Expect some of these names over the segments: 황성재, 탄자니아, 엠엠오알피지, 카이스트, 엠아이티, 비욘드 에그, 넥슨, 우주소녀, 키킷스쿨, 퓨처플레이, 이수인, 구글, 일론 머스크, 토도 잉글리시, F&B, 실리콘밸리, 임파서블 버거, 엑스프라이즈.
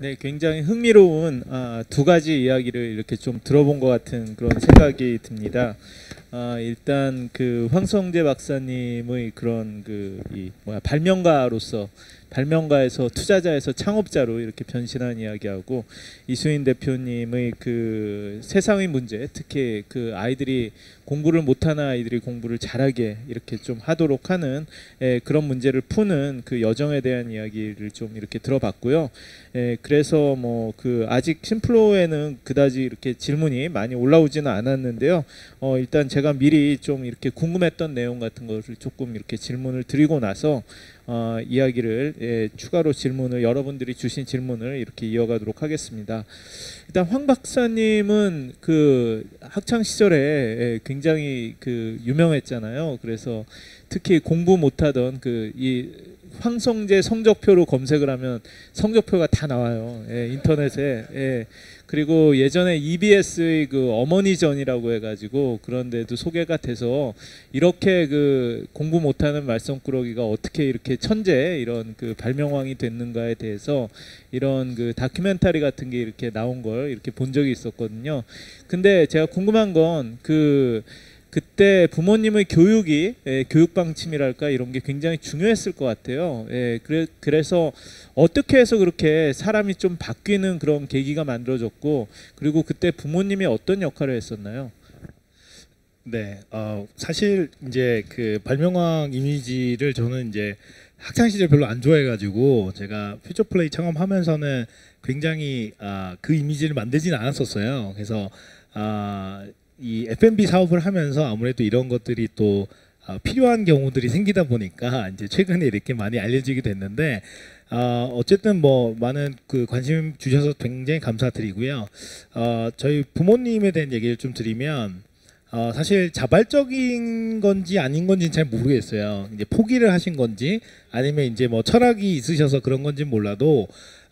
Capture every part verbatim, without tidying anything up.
네, 굉장히 흥미로운 아, 두 가지 이야기를 이렇게 좀 들어본 것 같은 그런 생각이 듭니다. 아, 일단 그 황성재 박사님의 그런 그 이 뭐야 발명가로서 발명가에서 투자자에서 창업자로 이렇게 변신한 이야기하고 이수인 대표님의 그 세상의 문제, 특히 그 아이들이 공부를 못하는 아이들이 공부를 잘하게 이렇게 좀 하도록 하는 에, 그런 문제를 푸는 그 여정에 대한 이야기를 좀 이렇게 들어봤고요. 에, 그래서 뭐 그 아직 심플로에는 그다지 이렇게 질문이 많이 올라오지는 않았는데요. 어, 일단 제가 미리 좀 이렇게 궁금했던 내용 같은 것을 조금 이렇게 질문을 드리고 나서 어, 이야기를 예, 추가로 질문을 여러분들이 주신 질문을 이렇게 이어가도록 하겠습니다. 일단 황 박사님은 그 학창 시절에 예, 굉장히 그 유명했잖아요. 그래서 특히 공부 못하던 그 이 황성재 성적표로 검색을 하면 성적표가 다 나와요. 예, 인터넷에. 예. 그리고 예전에 이비에스의 그 어머니전이라고 해가지고 그런데도 소개가 돼서 이렇게 그 공부 못하는 말썽꾸러기가 어떻게 이렇게 천재 이런 그 발명왕이 됐는가에 대해서 이런 그 다큐멘터리 같은 게 이렇게 나온 걸 이렇게 본 적이 있었거든요. 근데 제가 궁금한 건 그 그때 부모님의 교육이 예, 교육 방침이랄까 이런 게 굉장히 중요했을 것 같아요. 예, 그래, 그래서 어떻게 해서 그렇게 사람이 좀 바뀌는 그런 계기가 만들어졌고 그리고 그때 부모님이 어떤 역할을 했었나요? 네, 어, 사실 이제 그 발명왕 이미지를 저는 이제 학창 시절 별로 안 좋아해가지고 제가 퓨처플레이 창업하면서는 굉장히 아, 그 이미지를 만들지는 않았었어요. 그래서 아, 이 에프 앤 비 사업을 하면서 아무래도 이런 것들이 또 어, 필요한 경우들이 생기다 보니까 이제 최근에 이렇게 많이 알려지게 됐는데 어, 어쨌든 뭐 많은 그 관심 주셔서 굉장히 감사드리고요. 어, 저희 부모님에 대한 얘기를 좀 드리면 어, 사실 자발적인 건지 아닌 건지 잘 모르겠어요. 이제 포기를 하신 건지 아니면 이제 뭐 철학이 있으셔서 그런 건지 몰라도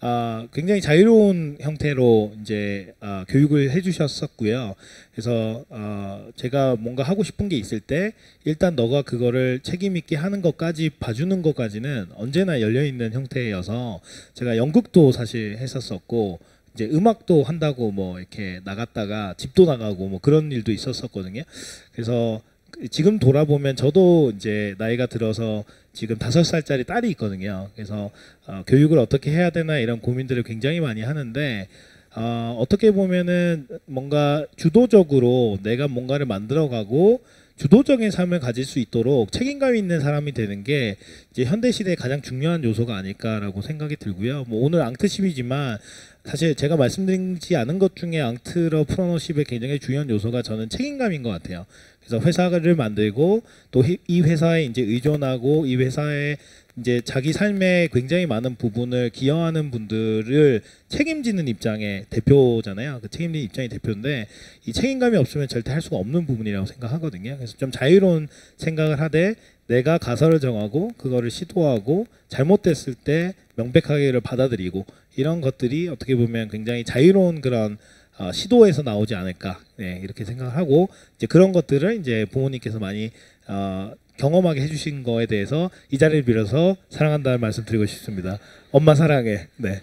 아, 굉장히 자유로운 형태로 이제 아, 교육을 해주셨었고요. 그래서 아, 제가 뭔가 하고 싶은 게 있을 때 일단 너가 그거를 책임 있게 하는 것까지 봐주는 것까지는 언제나 열려 있는 형태여서 제가 연극도 사실 했었었고 이제 음악도 한다고 뭐 이렇게 나갔다가 집도 나가고 뭐 그런 일도 있었었거든요. 그래서 지금 돌아보면 저도 이제 나이가 들어서 지금 다섯 살짜리 딸이 있거든요. 그래서 어, 교육을 어떻게 해야 되나 이런 고민들을 굉장히 많이 하는데 어, 어떻게 보면은 뭔가 주도적으로 내가 뭔가를 만들어가고 주도적인 삶을 가질 수 있도록 책임감 있는 사람이 되는 게 이제 현대 시대의 가장 중요한 요소가 아닐까라고 생각이 들고요. 뭐 오늘 앙트십이지만 사실 제가 말씀드리지 않은 것 중에 앙트러프러너십의 굉장히 중요한 요소가 저는 책임감인 것 같아요. 그래서 회사를 만들고 또 이 회사에 이제 의존하고 이 회사에 이제 자기 삶에 굉장히 많은 부분을 기여하는 분들을 책임지는 입장의 대표잖아요. 그 책임지는 입장의 대표인데 이 책임감이 없으면 절대 할 수가 없는 부분이라고 생각하거든요. 그래서 좀 자유로운 생각을 하되 내가 가설을 정하고 그거를 시도하고 잘못됐을 때 명백하게를 받아들이고 이런 것들이 어떻게 보면 굉장히 자유로운 그런 어, 시도에서 나오지 않을까, 네, 이렇게 생각하고 이제 그런 것들을 이제 부모님께서 많이 어, 경험하게 해주신 거에 대해서 이 자리를 빌어서 사랑한다는 말씀 드리고 싶습니다. 엄마 사랑해. 네.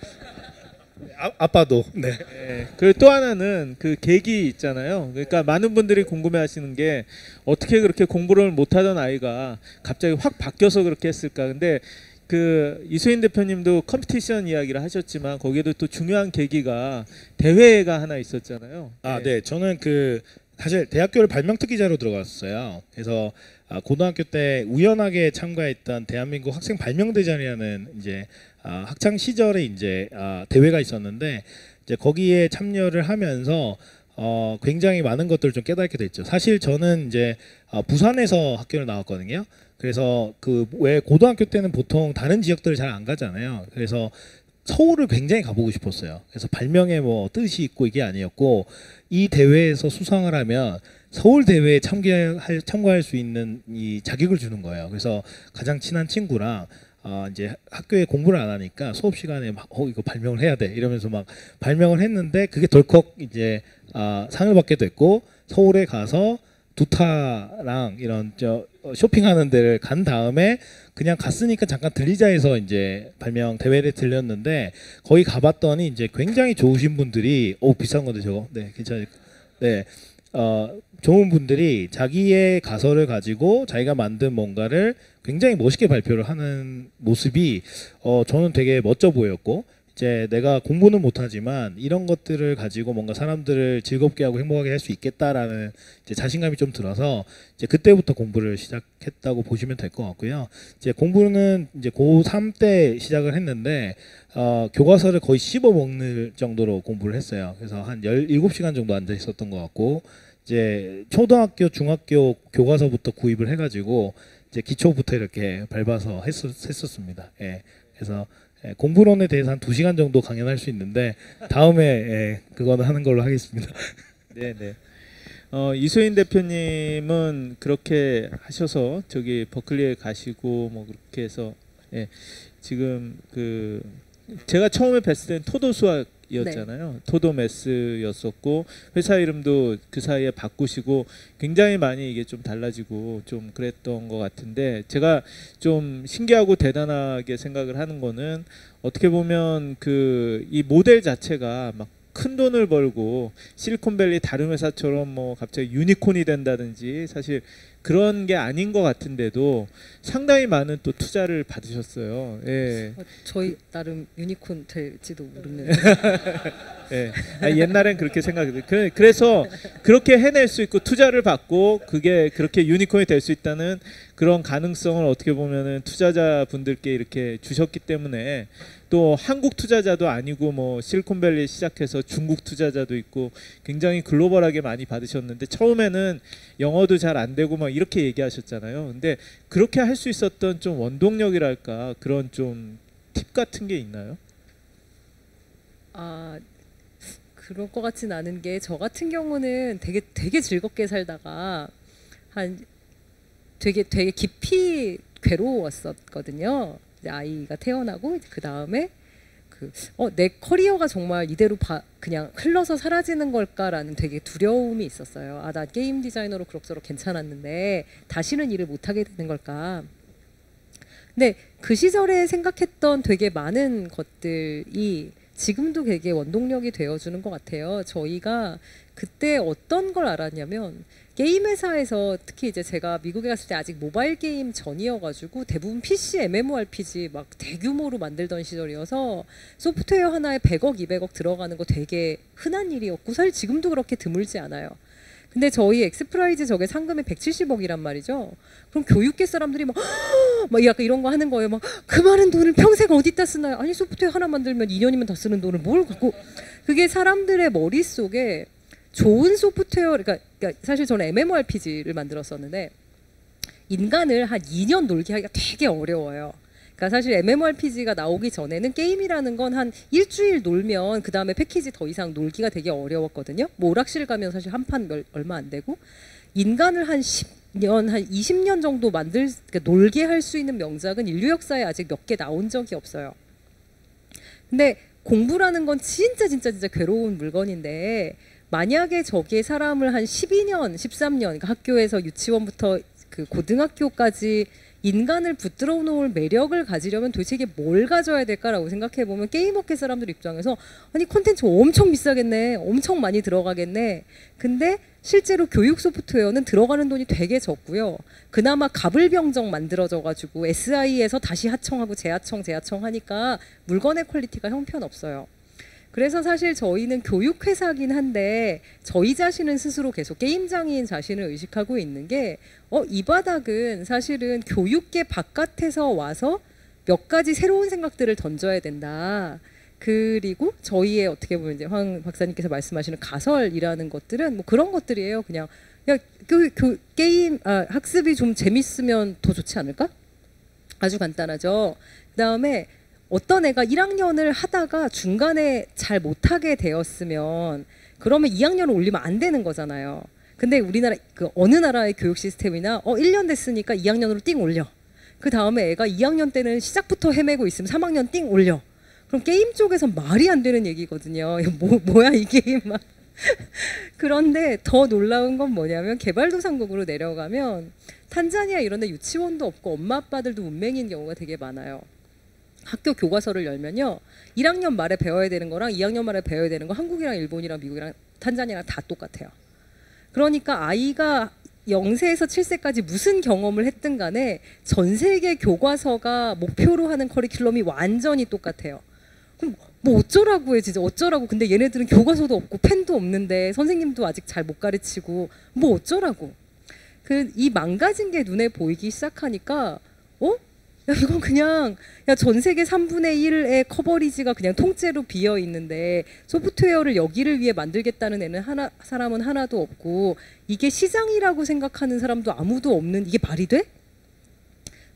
아, 아빠도. 네. 네. 그리고 또 하나는 그 계기 있잖아요. 그러니까 많은 분들이 궁금해하시는 게 어떻게 그렇게 공부를 못하던 아이가 갑자기 확 바뀌어서 그렇게 했을까. 근데 그 이수인 대표님도 컴피티션 이야기를 하셨지만 거기에도 또 중요한 계기가 대회가 하나 있었잖아요. 아, 네. 네. 저는 그 사실 대학교를 발명특기자로 들어갔어요. 그래서 고등학교 때 우연하게 참가했던 대한민국 학생 발명대전이라는 이제 학창 시절에 이제 대회가 있었는데 이제 거기에 참여를 하면서 어, 굉장히 많은 것들을 좀 깨닫게 됐죠. 사실 저는 이제 부산에서 학교를 나왔거든요. 그래서 그 왜 고등학교 때는 보통 다른 지역들을 잘 안 가잖아요. 그래서 서울을 굉장히 가보고 싶었어요. 그래서 발명의 뭐 뜻이 있고 이게 아니었고 이 대회에서 수상을 하면 서울 대회에 참가할, 참가할 수 있는 이 자격을 주는 거예요. 그래서 가장 친한 친구랑 어, 이제 학교에 공부를 안 하니까 수업 시간에 막 어, 이거 발명을 해야 돼 이러면서 막 발명을 했는데 그게 덜컥 이제 어, 상을 받게 됐고 서울에 가서 두타랑 이런 저 쇼핑하는 데를 간 다음에 그냥 갔으니까 잠깐 들리자에서 이제 발명 대회를 들렸는데 거기 가봤더니 이제 굉장히 좋으신 분들이 오 비싼 건데 저거 네 괜찮아요. 네. 어, 좋은 분들이 자기의 가설을 가지고 자기가 만든 뭔가를 굉장히 멋있게 발표를 하는 모습이 어, 저는 되게 멋져 보였고 이제 내가 공부는 못하지만 이런 것들을 가지고 뭔가 사람들을 즐겁게 하고 행복하게 할 수 있겠다라는 이제 자신감이 좀 들어서 이제 그때부터 공부를 시작했다고 보시면 될 것 같고요. 이제 공부는 이제 고삼 때 시작을 했는데 어, 교과서를 거의 씹어 먹는 정도로 공부를 했어요. 그래서 한 열일곱 시간 정도 앉아 있었던 것 같고 이제 초등학교, 중학교 교과서부터 구입을 해가지고 이제 기초부터 이렇게 밟아서 했었, 했었습니다. 예. 그래서 예, 공부론에 대해서 한 두 시간 정도 강연할 수 있는데 다음에 예, 그거는 하는 걸로 하겠습니다. 네네. 어, 이수인 대표님은 그렇게 하셔서 저기 버클리에 가시고 뭐 그렇게 해서 예, 지금 그 제가 처음에 뵀을 때는 토도 수학이었잖아요. 네. 토도 매스였었고 회사 이름도 그 사이에 바꾸시고 굉장히 많이 이게 좀 달라지고 좀 그랬던 것 같은데 제가 좀 신기하고 대단하게 생각을 하는 거는 어떻게 보면 그 이 모델 자체가 막 큰 돈을 벌고 실리콘밸리 다른 회사처럼 뭐 갑자기 유니콘이 된다든지 사실 그런 게 아닌 것 같은데도 상당히 많은 또 투자를 받으셨어요. 예. 저희 나름 유니콘 될지도 모르네요. 예. 아, 옛날엔 그렇게 생각했어요. 그래, 그래서 그렇게 해낼 수 있고 투자를 받고 그게 그렇게 유니콘이 될 수 있다는 그런 가능성을 어떻게 보면은 투자자분들께 이렇게 주셨기 때문에 또 한국 투자자도 아니고 뭐 실리콘밸리 시작해서 중국 투자자도 있고 굉장히 글로벌하게 많이 받으셨는데 처음에는 영어도 잘 안 되고 막 이렇게 얘기하셨잖아요. 근데 그렇게 할 수 있었던 좀 원동력이랄까 그런 좀 팁 같은 게 있나요? 아 그럴 것 같진 않은 게 저 같은 경우는 되게 되게 즐겁게 살다가 한 되게 되게 깊이 괴로웠었거든요. 이제 아이가 태어나고 그 다음에 그 어, 내 커리어가 정말 이대로 바, 그냥 흘러서 사라지는 걸까라는 되게 두려움이 있었어요. 아, 나 게임 디자이너로 그럭저럭 괜찮았는데 다시는 일을 못하게 되는 걸까. 근데 그 시절에 생각했던 되게 많은 것들이 지금도 되게 원동력이 되어주는 것 같아요. 저희가 그때 어떤 걸 알았냐면 게임 회사에서 특히 이제 제가 미국에 갔을 때 아직 모바일 게임 전이어가지고 대부분 피씨, 엠엠오알피지 막 대규모로 만들던 시절이어서 소프트웨어 하나에 백억, 이백억 들어가는 거 되게 흔한 일이었고 사실 지금도 그렇게 드물지 않아요. 근데 저희 엑스프라이즈 저게 상금이 백칠십억이란 말이죠. 그럼 교육계 사람들이 막, 막 약간 이런 거 하는 거예요. 막 그 많은 돈을 평생 어디다 쓰나요? 아니 소프트웨어 하나 만들면 이 년이면 다 쓰는 돈을 뭘 갖고. 그게 사람들의 머릿속에 좋은 소프트웨어, 그러니까, 그러니까 사실 저는 엠엠오알피지를 만들었었는데 인간을 한 이 년 놀게 하기가 되게 어려워요. 그러니까 사실 엠엠오알피지가 나오기 전에는 게임이라는 건 한 일주일 놀면 그 다음에 패키지 더 이상 놀기가 되게 어려웠거든요. 뭐 오락실 가면 사실 한 판 얼마 안 되고 인간을 한 십 년, 한 이십 년 정도 만들 그러니까 놀게 할 수 있는 명작은 인류 역사에 아직 몇 개 나온 적이 없어요. 근데 공부라는 건 진짜 진짜 진짜 괴로운 물건인데 만약에 저기에 사람을 한 십이 년, 십삼 년 그러니까 학교에서 유치원부터 그 고등학교까지 인간을 붙들어 놓을 매력을 가지려면 도대체 이게 뭘 가져야 될까라고 생각해보면 게임업계 사람들 입장에서 아니 콘텐츠 엄청 비싸겠네, 엄청 많이 들어가겠네. 근데 실제로 교육 소프트웨어는 들어가는 돈이 되게 적고요. 그나마 가불병정 만들어져가지고 에스아이에서 다시 하청하고 재하청, 재하청 하니까 물건의 퀄리티가 형편없어요. 그래서 사실 저희는 교육회사긴 한데 저희 자신은 스스로 계속 게임장애인 자신을 의식하고 있는 게 어, 이 바닥은 사실은 교육계 바깥에서 와서 몇 가지 새로운 생각들을 던져야 된다. 그리고 저희의 어떻게 보면 이제 황 박사님께서 말씀하시는 가설이라는 것들은 뭐 그런 것들이에요. 그냥 야, 그, 그 게임 아, 학습이 좀 재밌으면 더 좋지 않을까? 아주 간단하죠. 그다음에 어떤 애가 일 학년을 하다가 중간에 잘 못하게 되었으면 그러면 이 학년을 올리면 안 되는 거잖아요. 근데 우리나라 그 어느 나라의 교육 시스템이나 어 일 년 됐으니까 이 학년으로 띵 올려. 그 다음에 애가 이 학년 때는 시작부터 헤매고 있으면 삼 학년 띵 올려. 그럼 게임 쪽에서 말이 안 되는 얘기거든요. 뭐, 뭐야 이 게임 막. 그런데 더 놀라운 건 뭐냐면 개발도상국으로 내려가면 탄자니아 이런 데 유치원도 없고 엄마 아빠들도 문맹인 경우가 되게 많아요. 학교 교과서를 열면요. 일 학년 말에 배워야 되는 거랑 이 학년 말에 배워야 되는 거 한국이랑 일본이랑 미국이랑 탄자니아랑 다 똑같아요. 그러니까 아이가 영 세에서 칠 세까지 무슨 경험을 했든 간에 전 세계 교과서가 목표로 하는 커리큘럼이 완전히 똑같아요. 그럼 뭐 어쩌라고 해, 진짜 어쩌라고. 근데 얘네들은 교과서도 없고 펜도 없는데 선생님도 아직 잘 못 가르치고 뭐 어쩌라고. 그 이 망가진 게 눈에 보이기 시작하니까 어? 야, 이건 그냥 야, 전 세계 삼분의 일의 커버리지가 그냥 통째로 비어 있는데 소프트웨어를 여기를 위해 만들겠다는 애는 하나, 사람은 하나도 없고 이게 시장이라고 생각하는 사람도 아무도 없는 이게 말이 돼?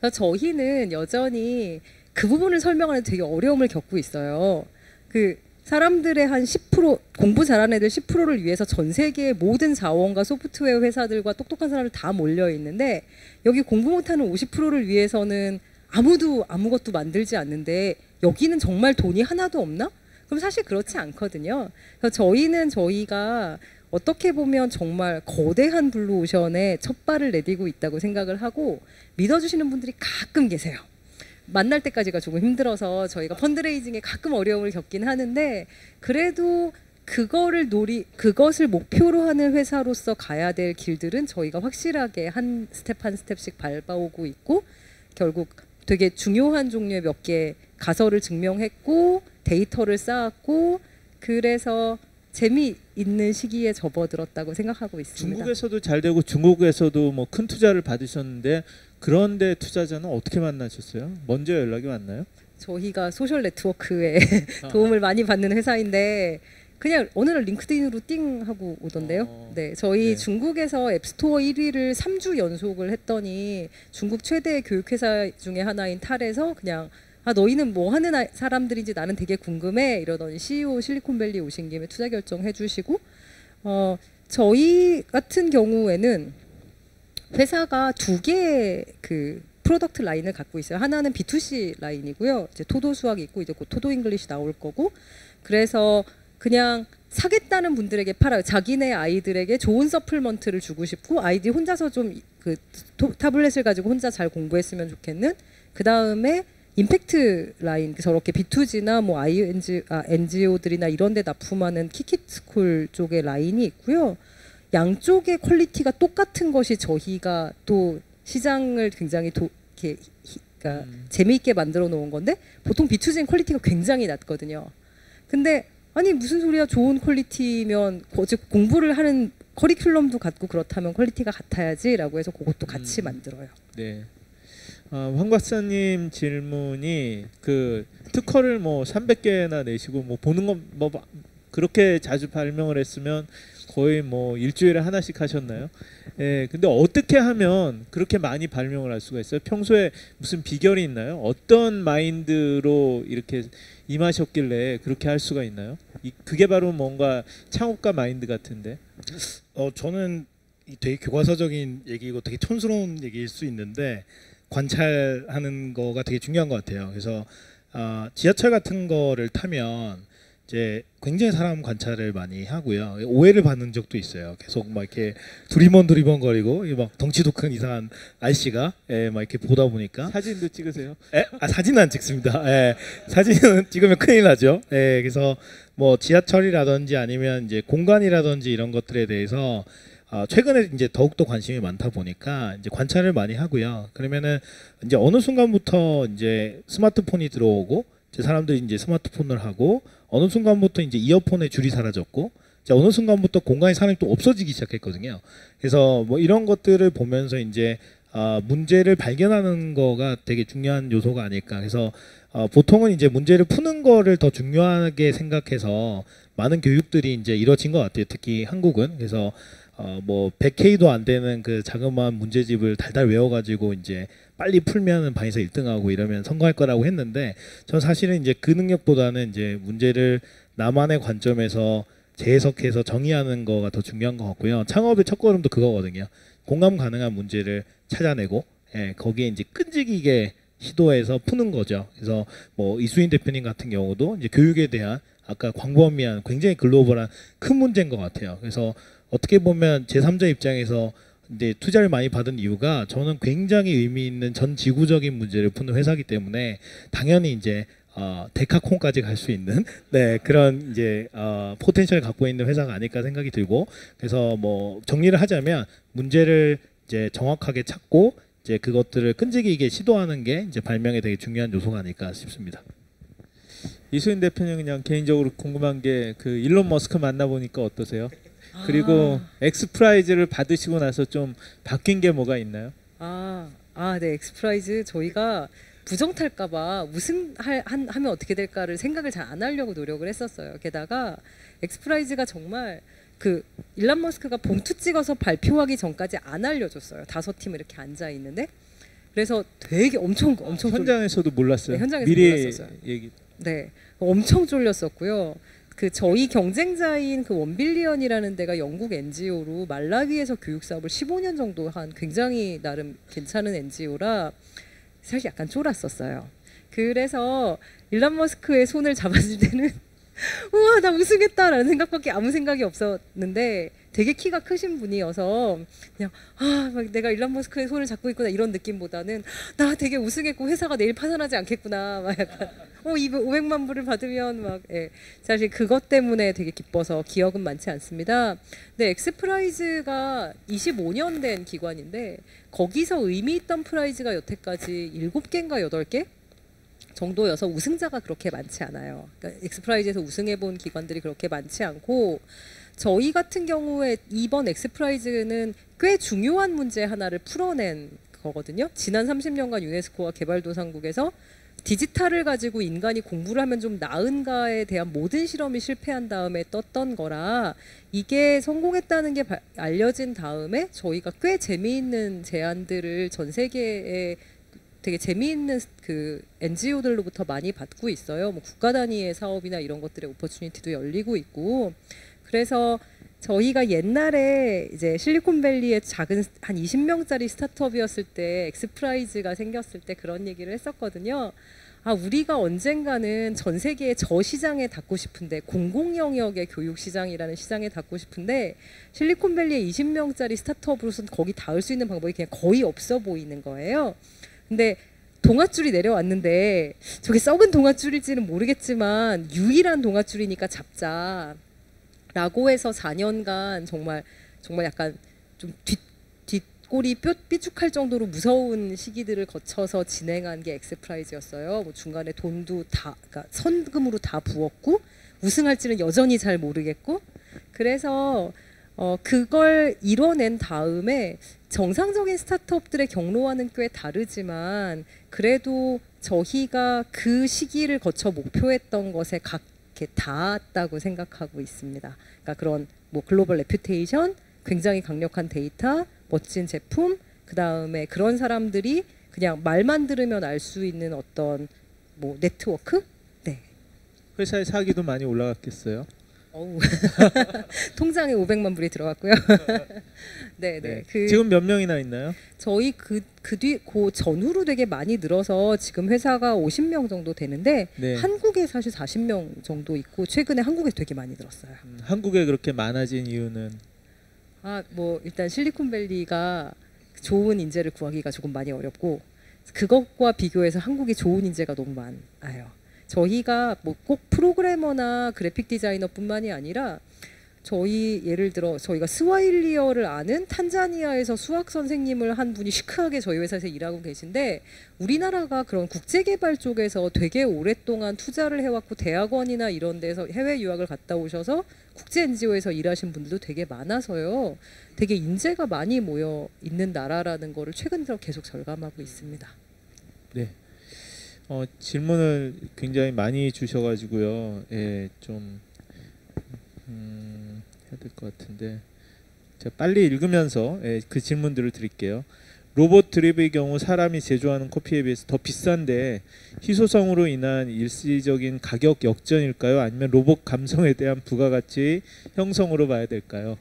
그래서 저희는 여전히 그 부분을 설명하는 되게 어려움을 겪고 있어요. 그 사람들의 한 십 퍼센트 공부 잘하는 애들 십 퍼센트를 위해서 전 세계의 모든 자원과 소프트웨어 회사들과 똑똑한 사람들 다 몰려 있는데 여기 공부 못하는 오십 퍼센트를 위해서는 아무도 아무것도 만들지 않는데 여기는 정말 돈이 하나도 없나? 그럼 사실 그렇지 않거든요. 그래서 저희는 저희가 어떻게 보면 정말 거대한 블루오션에 첫 발을 내딛고 있다고 생각을 하고 믿어주시는 분들이 가끔 계세요. 만날 때까지가 조금 힘들어서 저희가 펀드레이징에 가끔 어려움을 겪긴 하는데 그래도 그거를 노리 그것을 목표로 하는 회사로서 가야 될 길들은 저희가 확실하게 한 스텝 한 스텝씩 밟아오고 있고 결국 되게 중요한 종류의 몇 개 가설을 증명했고 데이터를 쌓았고 그래서 재미있는 시기에 접어들었다고 생각하고 있습니다. 중국에서도 잘 되고 중국에서도 뭐 큰 투자를 받으셨는데 그런데 투자자는 어떻게 만나셨어요? 먼저 연락이 왔나요? 저희가 소셜 네트워크에 도움을 많이 받는 회사인데 그냥 어느 날 링크드인으로 띵 하고 오던데요. 어, 네, 저희 네. 중국에서 앱스토어 일 위를 삼 주 연속을 했더니 중국 최대 교육회사 중에 하나인 탈에서 그냥 아 너희는 뭐 하는 사람들인지 나는 되게 궁금해 이러더니 씨이오 실리콘밸리 오신 김에 투자 결정해 주시고 어 저희 같은 경우에는 회사가 두 개의 그 프로덕트 라인을 갖고 있어요. 하나는 비투씨 라인이고요. 이제 토도 수학이 있고 이제 곧 토도 잉글리시 나올 거고 그래서 그냥 사겠다는 분들에게 팔아요. 자기네 아이들에게 좋은 서플먼트를 주고 싶고 아이들이 혼자서 좀 그 타블렛을 가지고 혼자 잘 공부했으면 좋겠는 그 다음에 임팩트 라인 저렇게 비투지나 뭐 아이엔지, 아, 엔지오들이나 이런 데 납품하는 키킷스쿨 쪽의 라인이 있고요. 양쪽의 퀄리티가 똑같은 것이 저희가 또 시장을 굉장히 도, 이렇게, 그러니까 음. 재미있게 만들어 놓은 건데 보통 비투지는 퀄리티가 굉장히 낮거든요. 근데 아니 무슨 소리야 좋은 퀄리티면 즉 공부를 하는 커리큘럼도 같고 그렇다면 퀄리티가 같아야지 라고 해서 그것도 같이 음. 만들어요. 네. 아, 황 박사님 질문이 그 특허를 뭐 삼백 개나 내시고 뭐 보는 건 뭐 그렇게 자주 발명을 했으면 거의 뭐 일주일에 하나씩 하셨나요? 예, 근데 어떻게 하면 그렇게 많이 발명을 할 수가 있어요? 평소에 무슨 비결이 있나요? 어떤 마인드로 이렇게 임하셨길래 그렇게 할 수가 있나요? 이, 그게 바로 뭔가 창업가 마인드 같은데. 어, 저는 되게 교과서적인 얘기고 되게 촌스러운 얘기일 수 있는데 관찰하는 거가 되게 중요한 것 같아요. 그래서 어, 지하철 같은 거를 타면 이제 굉장히 사람 관찰을 많이 하고요. 오해를 받는 적도 있어요. 계속 막 이렇게 두리번 두리번 거리고 막 덩치도 큰 이상한 아저씨가 예, 막 이렇게 보다 보니까 사진도 찍으세요? 에? 아 사진은 안 찍습니다. 예, 사진은 찍으면 큰일 나죠. 예, 그래서 뭐 지하철이라든지 아니면 이제 공간이라든지 이런 것들에 대해서 어, 최근에 이제 더욱더 관심이 많다 보니까 이제 관찰을 많이 하고요. 그러면은 이제 어느 순간부터 이제 스마트폰이 들어오고 이제 사람들이 이제 스마트폰을 하고 어느 순간부터 이제 이어폰의 줄이 사라졌고 이제 어느 순간부터 공간의 사람이 또 없어지기 시작했거든요. 그래서 뭐 이런 것들을 보면서 이제 어, 문제를 발견하는 거가 되게 중요한 요소가 아닐까. 그래서 어, 보통은 이제 문제를 푸는 거를 더 중요하게 생각해서 많은 교육들이 이제 이뤄진 것 같아요. 특히 한국은. 그래서 어 뭐 백 케이도 안 되는 그 자그마한 문제집을 달달 외워가지고 이제 빨리 풀면은 반에서 일 등하고 이러면 성공할 거라고 했는데 전 사실은 이제 그 능력보다는 이제 문제를 나만의 관점에서 재해석해서 정의하는 거가 더 중요한 것 같고요. 창업의 첫걸음도 그거거든요. 공감 가능한 문제를 찾아내고 예, 거기에 이제 끈질기게 시도해서 푸는 거죠. 그래서 뭐 이수인 대표님 같은 경우도 이제 교육에 대한 아까 광범위한 굉장히 글로벌한 큰 문제인 것 같아요. 그래서 어떻게 보면 제삼자 입장에서 이제 투자를 많이 받은 이유가 저는 굉장히 의미 있는 전 지구적인 문제를 푸는 회사이기 때문에 당연히 이제 어, 데카콘까지 갈 수 있는 네, 그런 이제 어, 포텐셜을 갖고 있는 회사가 아닐까 생각이 들고, 그래서 뭐 정리를 하자면 문제를 이제 정확하게 찾고 이제 그것들을 끈질기게 시도하는 게 이제 발명의 되게 중요한 요소가 아닐까 싶습니다. 이수인 대표님, 그냥 개인적으로 궁금한 게 그 일론 머스크 만나보니까 어떠세요? 그리고 아. 엑스프라이즈를 받으시고 나서 좀 바뀐 게 뭐가 있나요? 아, 아, 네, 엑스프라이즈 저희가 부정탈까봐 우승하면 어떻게 될까를 생각을 잘 안 하려고 노력을 했었어요. 게다가 엑스프라이즈가 정말 그 일론 머스크가 봉투 찍어서 발표하기 전까지 안 알려줬어요. 다섯 팀 이렇게 앉아 있는데, 그래서 되게 엄청 엄청 아, 현장에서도 졸... 몰랐어요. 네, 현장에서 미리 몰랐었어요. 얘기. 네, 엄청 졸렸었고요. 그 저희 경쟁자인 그 원빌리언이라는 데가 영국 엔지오로 말라위에서 교육 사업을 십오 년 정도 한 굉장히 나름 괜찮은 엔지오라 사실 약간 쫄았었어요. 그래서 일론 머스크의 손을 잡았을 때는 우와 나 우승했다라는 생각밖에 아무 생각이 없었는데, 되게 키가 크신 분이어서 그냥 아 막 내가 일론 머스크의 손을 잡고 있구나 이런 느낌보다는 나 되게 우승했고 회사가 내일 파산하지 않겠구나 막 약간 어 이 오백만 불을 받으면 막 예. 사실 그것 때문에 되게 기뻐서 기억은 많지 않습니다. 근데 엑스프라이즈가 이십오 년 된 기관인데 거기서 의미 있던 프라이즈가 여태까지 일곱 개인가 여덟 개? 정도여서 우승자가 그렇게 많지 않아요. 그러니까 엑스프라이즈에서 우승해본 기관들이 그렇게 많지 않고, 저희 같은 경우에 이번 엑스프라이즈는 꽤 중요한 문제 하나를 풀어낸 거거든요. 지난 삼십 년간 유네스코와 개발도상국에서 디지털을 가지고 인간이 공부를 하면 좀 나은가에 대한 모든 실험이 실패한 다음에 떴던 거라, 이게 성공했다는 게 알려진 다음에 저희가 꽤 재미있는 제안들을 전 세계에 되게 재미있는 그 엔지오들로부터 많이 받고 있어요. 뭐 국가 단위의 사업이나 이런 것들의 오퍼튜니티도 열리고 있고, 그래서 저희가 옛날에 이제 실리콘밸리의 작은 한 이십 명짜리 스타트업이었을 때 엑스프라이즈가 생겼을 때 그런 얘기를 했었거든요. 아, 우리가 언젠가는 전 세계의 저 시장에 닿고 싶은데, 공공 영역의 교육 시장이라는 시장에 닿고 싶은데 실리콘밸리의 이십 명짜리 스타트업으로서는 거기 닿을 수 있는 방법이 그냥 거의 없어 보이는 거예요. 근데 동아줄이 내려왔는데 저게 썩은 동아줄일지는 모르겠지만 유일한 동아줄이니까 잡자라고 해서 사 년간 정말 정말 약간 좀 뒷, 뒷골이 삐죽할 정도로 무서운 시기들을 거쳐서 진행한 게 엑스프라이즈였어요. 뭐 중간에 돈도 다 그러니까 선금으로 다 부었고 우승할지는 여전히 잘 모르겠고, 그래서 어, 그걸 이뤄낸 다음에 정상적인 스타트업들의 경로와는 꽤 다르지만 그래도 저희가 그 시기를 거쳐 목표했던 것에 각게 닿았다고 생각하고 있습니다. 그러니까 그런 뭐 글로벌 레퓨테이션, 굉장히 강력한 데이터, 멋진 제품, 그 다음에 그런 사람들이 그냥 말만 들으면 알 수 있는 어떤 뭐 네트워크? 네. 회사의 사기도 많이 올라갔겠어요? 어우 통장에 오백만 불이 들어갔고요. 네네. 네. 그 지금 몇 명이나 있나요? 저희 그 그 뒤 그 전후로 되게 많이 늘어서 지금 회사가 오십 명 정도 되는데 네. 한국에 사실 사십 명 정도 있고 최근에 한국에 되게 많이 늘었어요. 음, 한국에 그렇게 많아진 이유는 아, 뭐 일단 실리콘밸리가 좋은 인재를 구하기가 조금 많이 어렵고 그것과 비교해서 한국이 좋은 인재가 너무 많아요. 저희가 뭐 꼭 프로그래머나 그래픽 디자이너뿐만이 아니라 저희 예를 들어 저희가 스와힐리어를 아는 탄자니아에서 수학 선생님을 한 분이 시크하게 저희 회사에서 일하고 계신데, 우리나라가 그런 국제개발 쪽에서 되게 오랫동안 투자를 해왔고 대학원이나 이런 데서 해외 유학을 갔다 오셔서 국제 엔지오에서 일하신 분들도 되게 많아서요. 되게 인재가 많이 모여 있는 나라라는 거를 최근 들어 계속 절감하고 있습니다. 네. 어, 질문을 굉장히 많이 주셔가지고요. 예, 좀 음, 해야 될 것 같은데 제가 빨리 읽으면서 예, 그 질문들을 드릴게요. 로봇 드립의 경우 사람이 제조하는 커피에 비해서 더 비싼데 희소성으로 인한 일시적인 가격 역전일까요? 아니면 로봇 감성에 대한 부가가치 형성으로 봐야 될까요?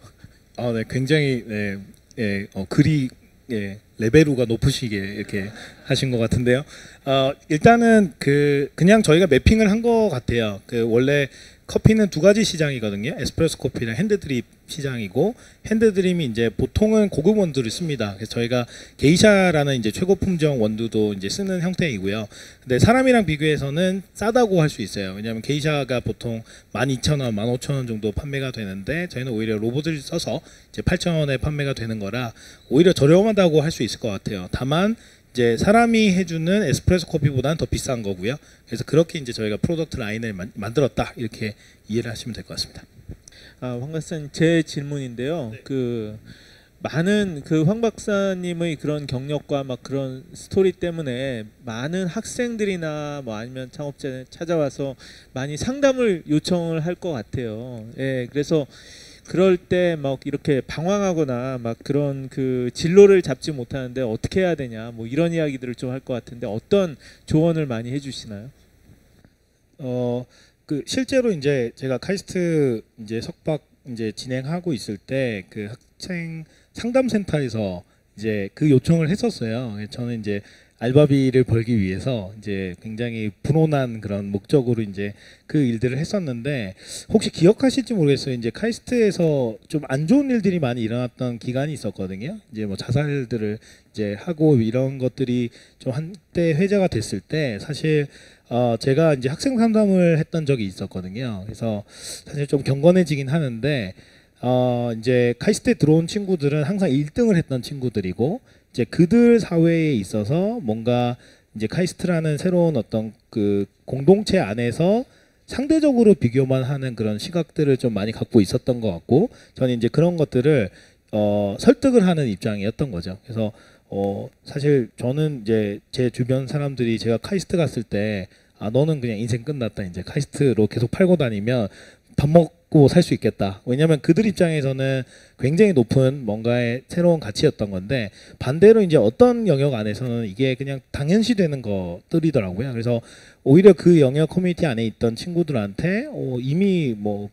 아, 네, 굉장히 네, 예, 어, 글이 예. 레벨우가 높으시게 이렇게 하신 것 같은데요. 어, 일단은 그 그냥 저희가 매핑을 한 것 같아요. 그 원래 커피는 두 가지 시장이거든요. 에스프레소 커피랑 핸드드립 시장이고, 핸드드립이 이제 보통은 고급 원두를 씁니다. 그래서 저희가 게이샤라는 이제 최고 품종 원두도 이제 쓰는 형태이고요. 근데 사람이랑 비교해서는 싸다고 할 수 있어요. 왜냐하면 게이샤가 보통 만 이천 원, 만 오천 원 정도 판매가 되는데, 저희는 오히려 로봇을 써서 이제 팔천 원에 판매가 되는 거라 오히려 저렴하다고 할 수 있을 것 같아요. 다만 이제 사람이 해주는 에스프레소 커피보다는 더 비싼 거고요. 그래서 그렇게 이제 저희가 프로덕트 라인을 만, 만들었다, 이렇게 이해를 하시면 될 것 같습니다. 아, 황 박사님, 제 질문인데요. 네. 그 많은 그 황 박사님의 그런 경력과 막 그런 스토리 때문에 많은 학생들이나 뭐 아니면 창업자들 찾아와서 많이 상담을 요청을 할 것 같아요. 예, 그래서 그럴 때 막 이렇게 방황하거나 막 그런 그 진로를 잡지 못하는데 어떻게 해야 되냐, 뭐 이런 이야기들을 좀 할 것 같은데 어떤 조언을 많이 해주시나요? 어, 그 실제로 이제 제가 카이스트 이제 석박 이제 진행하고 있을 때 그 학생 상담센터에서 이제 그 요청을 했었어요. 저는 이제 알바비를 벌기 위해서 이제 굉장히 불온한 그런 목적으로 이제 그 일들을 했었는데, 혹시 기억하실지 모르겠어요. 이제 카이스트에서 좀 안 좋은 일들이 많이 일어났던 기간이 있었거든요. 이제 뭐 자살들을 이제 하고 이런 것들이 좀 한때 회자가 됐을 때, 사실 어 제가 이제 학생 상담을 했던 적이 있었거든요. 그래서 사실 좀 경건해지긴 하는데, 어 이제 카이스트에 들어온 친구들은 항상 일 등을 했던 친구들이고, 이제 그들 사회에 있어서 뭔가 이제 카이스트라는 새로운 어떤 그 공동체 안에서 상대적으로 비교만 하는 그런 시각들을 좀 많이 갖고 있었던 것 같고, 저는 이제 그런 것들을 어 설득을 하는 입장이었던 거죠. 그래서 어 사실 저는 이제 제 주변 사람들이 제가 카이스트 갔을 때, 아 너는 그냥 인생 끝났다, 이제 카이스트로 계속 팔고 다니면 밥 먹 살 수 있겠다. 왜냐하면 그들 입장에서는 굉장히 높은 뭔가의 새로운 가치였던 건데, 반대로 이제 어떤 영역 안에서는 이게 그냥 당연시 되는 것들이더라고요. 그래서 오히려 그 영역 커뮤니티 안에 있던 친구들한테 어, 이미 뭐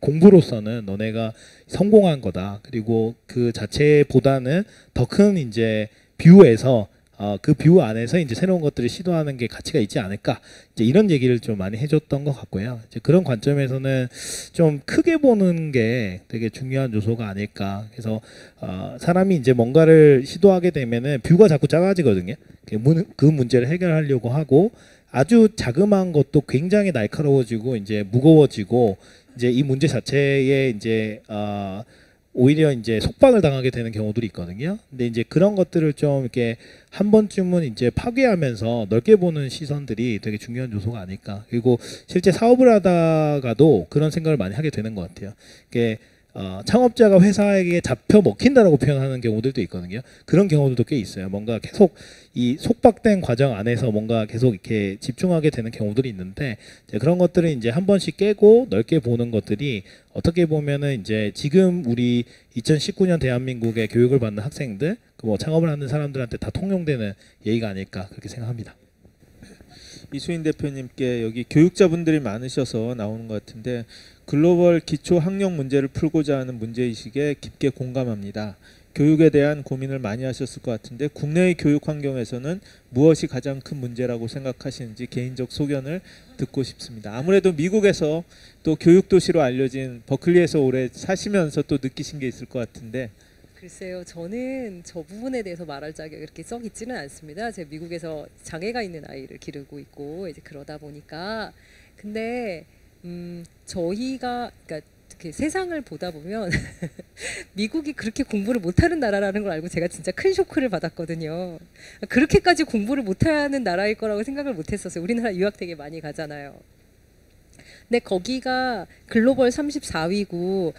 공부로서는 너네가 성공한 거다. 그리고 그 자체보다는 더 큰 이제 뷰에서 어, 그 뷰 안에서 이제 새로운 것들을 시도하는 게 가치가 있지 않을까, 이제 이런 얘기를 좀 많이 해줬던 것 같고요. 이제 그런 관점에서는 좀 크게 보는 게 되게 중요한 요소가 아닐까. 그래서 어, 사람이 이제 뭔가를 시도하게 되면은 뷰가 자꾸 작아지거든요. 그 문제를 해결하려고 하고, 아주 자그마한 것도 굉장히 날카로워지고 이제 무거워지고, 이제 이 문제 자체에 이제 어, 오히려 이제 속박을 당하게 되는 경우들이 있거든요. 근데 이제 그런 것들을 좀 이렇게 한 번쯤은 이제 파괴하면서 넓게 보는 시선들이 되게 중요한 요소가 아닐까. 그리고 실제 사업을 하다가도 그런 생각을 많이 하게 되는 것 같아요. 이게 어, 창업자가 회사에게 잡혀 먹힌다라고 표현하는 경우들도 있거든요. 그런 경우들도 꽤 있어요. 뭔가 계속 이 속박된 과정 안에서 뭔가 계속 이렇게 집중하게 되는 경우들이 있는데, 이제 그런 것들을 이제 한 번씩 깨고 넓게 보는 것들이 어떻게 보면은 이제 지금 우리 이천십구 년 대한민국의 교육을 받는 학생들, 그 뭐 창업을 하는 사람들한테 다 통용되는 예의가 아닐까, 그렇게 생각합니다. 이수인 대표님께, 여기 교육자분들이 많으셔서 나오는 것 같은데, 글로벌 기초 학력 문제를 풀고자 하는 문제의식에 깊게 공감합니다. 교육에 대한 고민을 많이 하셨을 것 같은데, 국내의 교육 환경에서는 무엇이 가장 큰 문제라고 생각하시는지 개인적 소견을 듣고 싶습니다. 아무래도 미국에서 또 교육도시로 알려진 버클리에서 오래 사시면서 또 느끼신 게 있을 것 같은데. 글쎄요, 저는 저 부분에 대해서 말할 자격이 그렇게 썩 있지는 않습니다. 제가 미국에서 장애가 있는 아이를 기르고 있고, 이제 그러다 보니까. 근데 음, 저희가 그러니까 이렇게 세상을 보다 보면 미국이 그렇게 공부를 못하는 나라라는 걸 알고 제가 진짜 큰 쇼크를 받았거든요. 그렇게까지 공부를 못하는 나라일 거라고 생각을 못했었어요. 우리나라 유학 되게 많이 가잖아요. 근데 거기가 글로벌 삼십사 위고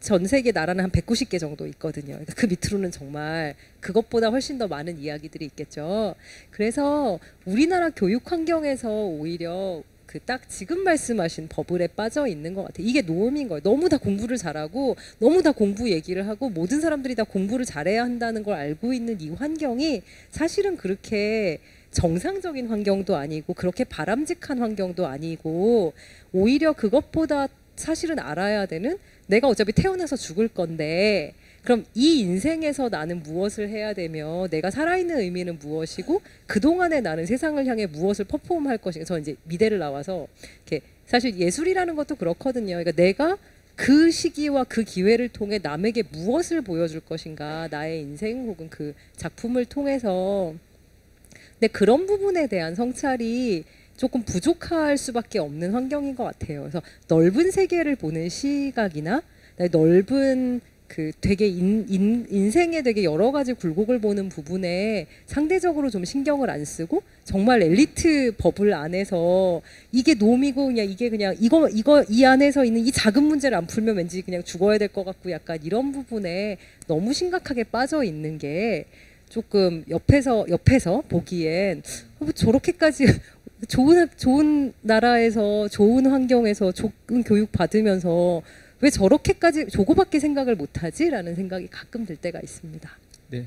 전 세계 나라는 한 백구십 개 정도 있거든요. 그 밑으로는 정말 그것보다 훨씬 더 많은 이야기들이 있겠죠. 그래서 우리나라 교육 환경에서 오히려 그 딱 지금 말씀하신 버블에 빠져 있는 것 같아요. 이게 노음인 거예요. 너무 다 공부를 잘하고, 너무 다 공부 얘기를 하고, 모든 사람들이 다 공부를 잘해야 한다는 걸 알고 있는 이 환경이 사실은 그렇게 정상적인 환경도 아니고, 그렇게 바람직한 환경도 아니고, 오히려 그것보다 사실은 알아야 되는, 내가 어차피 태어나서 죽을 건데 그럼 이 인생에서 나는 무엇을 해야 되며, 내가 살아있는 의미는 무엇이고, 그동안에 나는 세상을 향해 무엇을 퍼포먼할 것인가. 저는 이제 미대를 나와서 이렇게 사실 예술이라는 것도 그렇거든요. 그러니까 내가 그 시기와 그 기회를 통해 남에게 무엇을 보여줄 것인가, 나의 인생 혹은 그 작품을 통해서. 근데 그런 부분에 대한 성찰이 조금 부족할 수밖에 없는 환경인 것 같아요. 그래서 넓은 세계를 보는 시각이나 넓은 그 되게 인, 인, 인생의 되게 여러 가지 굴곡을 보는 부분에 상대적으로 좀 신경을 안 쓰고 정말 엘리트 버블 안에서 이게 놈이고 그냥 이게 그냥 이거 이거 이 안에서 있는 이 작은 문제를 안 풀면 왠지 그냥 죽어야 될 것 같고 약간 이런 부분에 너무 심각하게 빠져 있는 게 조금 옆에서 옆에서 보기엔 저렇게까지 좋은 좋은 나라에서 좋은 환경에서 좋은 교육 받으면서 왜 저렇게까지 저거밖에 생각을 못하지라는 생각이 가끔 들 때가 있습니다. 네,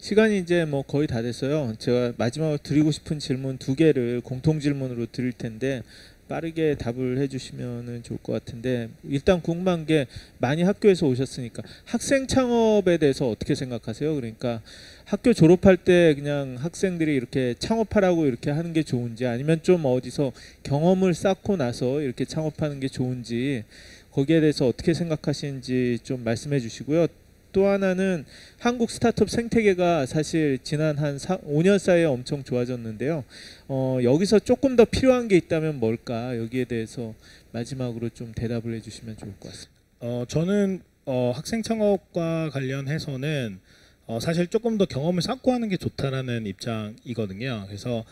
시간이 이제 뭐 거의 다 됐어요. 제가 마지막으로 드리고 싶은 질문 두 개를 공통 질문으로 드릴 텐데 빠르게 답을 해주시면 좋을 것 같은데, 일단 궁금한 게 많이 학교에서 오셨으니까 학생 창업에 대해서 어떻게 생각하세요? 그러니까 학교 졸업할 때 그냥 학생들이 이렇게 창업하라고 이렇게 하는 게 좋은지, 아니면 좀 어디서 경험을 쌓고 나서 이렇게 창업하는 게 좋은지, 거기에 대해서 어떻게 생각하시는지 좀 말씀해 주시고요. 또 하나는 한국 스타트업 생태계가 사실 지난 한 오 년 사이에 엄청 좋아졌는데요. 어, 여기서 조금 더 필요한 게 있다면 뭘까? 여기에 대해서 마지막으로 좀 대답을 해주시면 좋을 것 같습니다. 어, 저는 어, 학생 창업과 관련해서는 어, 사실 조금 더 경험을 쌓고 하는 게 좋다라는 입장이거든요. 그래서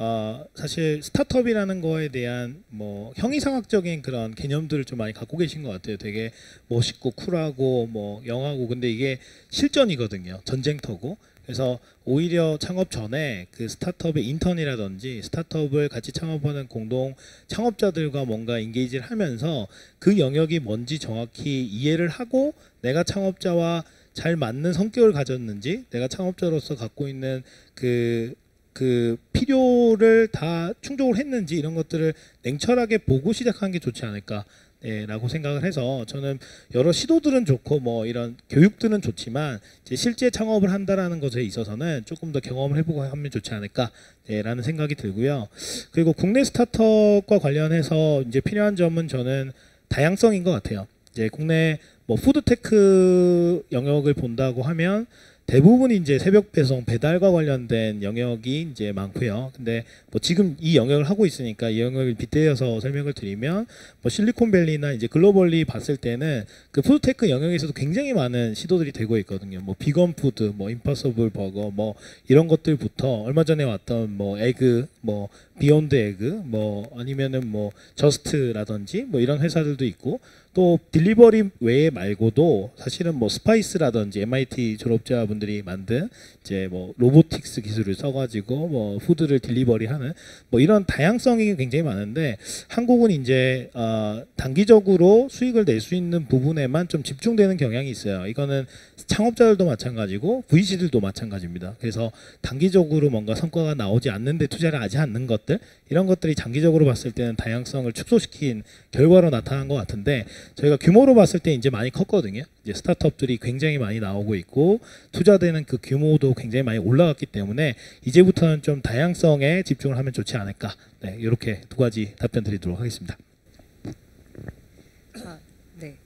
어, 사실 스타트업이라는 거에 대한 뭐 형이상학적인 그런 개념들을 좀 많이 갖고 계신 것 같아요. 되게 멋있고 쿨하고 뭐 영하고, 근데 이게 실전이거든요. 전쟁터고. 그래서 오히려 창업 전에 그 스타트업의 인턴이라든지 스타트업을 같이 창업하는 공동 창업자들과 뭔가 인게이지를 하면서 그 영역이 뭔지 정확히 이해를 하고, 내가 창업자와 잘 맞는 성격을 가졌는지, 내가 창업자로서 갖고 있는 그, 그 필요를 다 충족을 했는지, 이런 것들을 냉철하게 보고 시작하는 게 좋지 않을까, 예, 라고 생각을 해서, 저는 여러 시도들은 좋고 뭐 이런 교육들은 좋지만 이제 실제 창업을 한다라는 것에 있어서는 조금 더 경험을 해보고 하면 좋지 않을까, 예, 라는 생각이 들고요. 그리고 국내 스타트업과 관련해서 이제 필요한 점은 저는 다양성인 것 같아요. 이제 국내 뭐 푸드테크 영역을 본다고 하면 대부분 이제 새벽 배송 배달과 관련된 영역이 이제 많고요. 근데 뭐 지금 이 영역을 하고 있으니까 이 영역을 빗대어서 설명을 드리면, 뭐 실리콘밸리나 이제 글로벌리 봤을 때는 그 푸드테크 영역에서도 굉장히 많은 시도들이 되고 있거든요. 뭐 비건 푸드, 뭐 임파서블 버거, 뭐 이런 것들부터 얼마 전에 왔던 뭐 에그, 뭐 비욘드 에그, 뭐 아니면은 뭐 저스트라든지 뭐 이런 회사들도 있고, 또 딜리버리 외에 말고도 사실은 뭐 스파이스라든지 엠아이티 졸업자분들이 만든 이제 뭐 로보틱스 기술을 써가지고 뭐 푸드를 딜리버리하는 뭐 이런 다양성이 굉장히 많은데, 한국은 이제 어 단기적으로 수익을 낼 수 있는 부분에만 좀 집중되는 경향이 있어요. 이거는 창업자들도 마찬가지고 브이씨들도 마찬가지입니다. 그래서 단기적으로 뭔가 성과가 나오지 않는데 투자를 하지 않는 것들, 이런 것들이 장기적으로 봤을 때는 다양성을 축소시킨 결과로 나타난 것 같은데, 저희가 규모로 봤을 때 이제 많이 컸거든요. 이제 스타트업들이 굉장히 많이 나오고 있고 투자되는 그 규모도 굉장히 많이 올라갔기 때문에 이제부터는 좀 다양성에 집중을 하면 좋지 않을까. 네, 이렇게 두 가지 답변 드리도록 하겠습니다. 아, 네.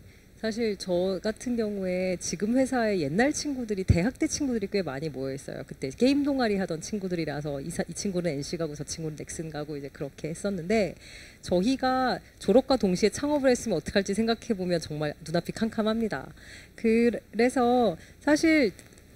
사실 저 같은 경우에 지금 회사에 옛날 친구들이, 대학 때 친구들이 꽤 많이 모여 있어요. 그때 게임 동아리 하던 친구들이라서 이, 사, 이 친구는 엔씨 가고 저 친구는 넥슨 가고 이제 그렇게 했었는데, 저희가 졸업과 동시에 창업을 했으면 어떡할지 생각해보면 정말 눈앞이 캄캄합니다. 그래서 사실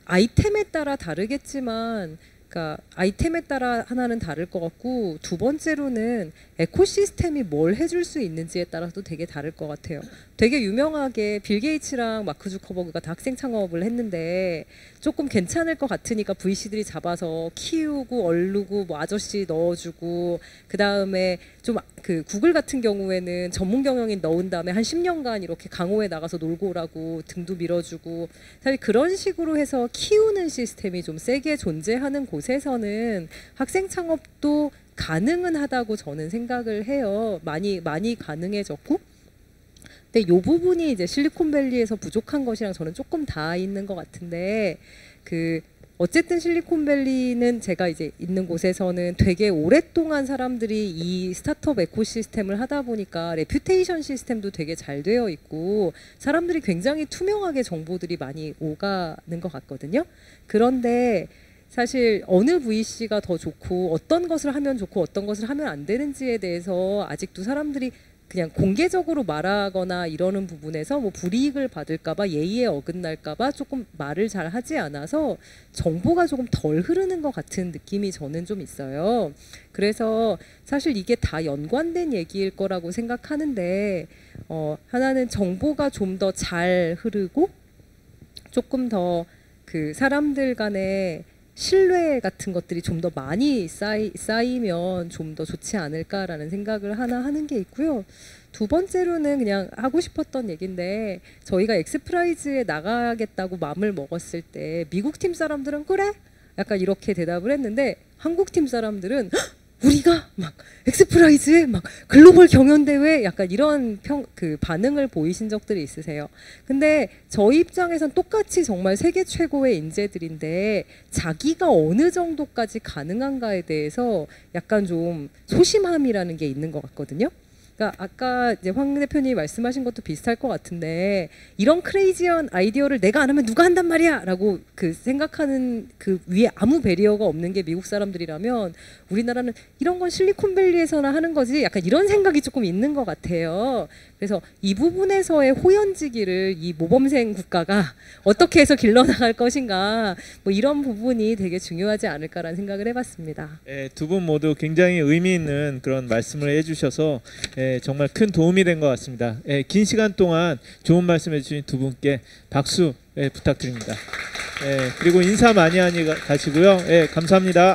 아이템에 따라 다르겠지만, 그러니까 아이템에 따라 하나는 다를 것 같고, 두 번째로는 에코시스템이 뭘 해줄 수 있는지에 따라서도 되게 다를 것 같아요. 되게 유명하게 빌 게이츠랑 마크 주커버그가 다 학생 창업을 했는데, 조금 괜찮을 것 같으니까 브이씨들이 잡아서 키우고 얼르고 뭐 아저씨 넣어주고, 그다음에 좀 그 구글 같은 경우에는 전문 경영인 넣은 다음에 한 십 년간 이렇게 강호에 나가서 놀고 오라고 등도 밀어주고, 사실 그런 식으로 해서 키우는 시스템이 좀 세게 존재하는 곳에서는 학생 창업도 가능은 하다고 저는 생각을 해요. 많이 많이 가능해졌고. 근데 이 부분이 이제 실리콘밸리에서 부족한 것이랑 저는 조금 다 있는 것 같은데, 그 어쨌든 실리콘밸리는 제가 이제 있는 곳에서는 되게 오랫동안 사람들이 이 스타트업 에코시스템을 하다 보니까 레퓨테이션 시스템도 되게 잘 되어 있고 사람들이 굉장히 투명하게 정보들이 많이 오가는 것 같거든요. 그런데 사실 어느 브이씨가 더 좋고 어떤 것을 하면 좋고 어떤 것을 하면 안 되는지에 대해서 아직도 사람들이 그냥 공개적으로 말하거나 이러는 부분에서 뭐 불이익을 받을까봐 예의에 어긋날까봐 조금 말을 잘 하지 않아서 정보가 조금 덜 흐르는 것 같은 느낌이 저는 좀 있어요. 그래서 사실 이게 다 연관된 얘기일 거라고 생각하는데 어, 하나는 정보가 좀 더 잘 흐르고 조금 더 그 사람들 간의 신뢰 같은 것들이 좀 더 많이 쌓이, 쌓이면 좀 더 좋지 않을까라는 생각을 하나 하는 게 있고요. 두 번째로는 그냥 하고 싶었던 얘기인데 저희가 엑스프라이즈에 나가겠다고 마음을 먹었을 때 미국 팀 사람들은 그래? 약간 이렇게 대답을 했는데 한국 팀 사람들은 우리가 막 엑스프라이즈에 막 글로벌 경연대회 약간 이런 평, 그 반응을 보이신 적들이 있으세요. 근데 저희 입장에선 똑같이 정말 세계 최고의 인재들인데 자기가 어느 정도까지 가능한가에 대해서 약간 좀 소심함이라는 게 있는 것 같거든요. 그러니까 아까 이제 황 대표님이 말씀하신 것도 비슷할 것 같은데 이런 크레이지한 아이디어를 내가 안 하면 누가 한단 말이야 라고 그 생각하는 그 위에 아무 배리어가 없는 게 미국 사람들이라면 우리나라는 이런 건 실리콘밸리에서나 하는 거지 약간 이런 생각이 조금 있는 것 같아요. 그래서 이 부분에서의 호연지기를 이 모범생 국가가 어떻게 해서 길러나갈 것인가 뭐 이런 부분이 되게 중요하지 않을까라는 생각을 해봤습니다. 네, 두 분 모두 굉장히 의미 있는 그런 말씀을 해주셔서 예, 정말 큰 도움이 된 것 같습니다. 예, 긴 시간 동안 좋은 말씀해 주신 두 분께 박수 예, 부탁드립니다. 예, 그리고 인사 많이 하니 가시고요. 예, 감사합니다.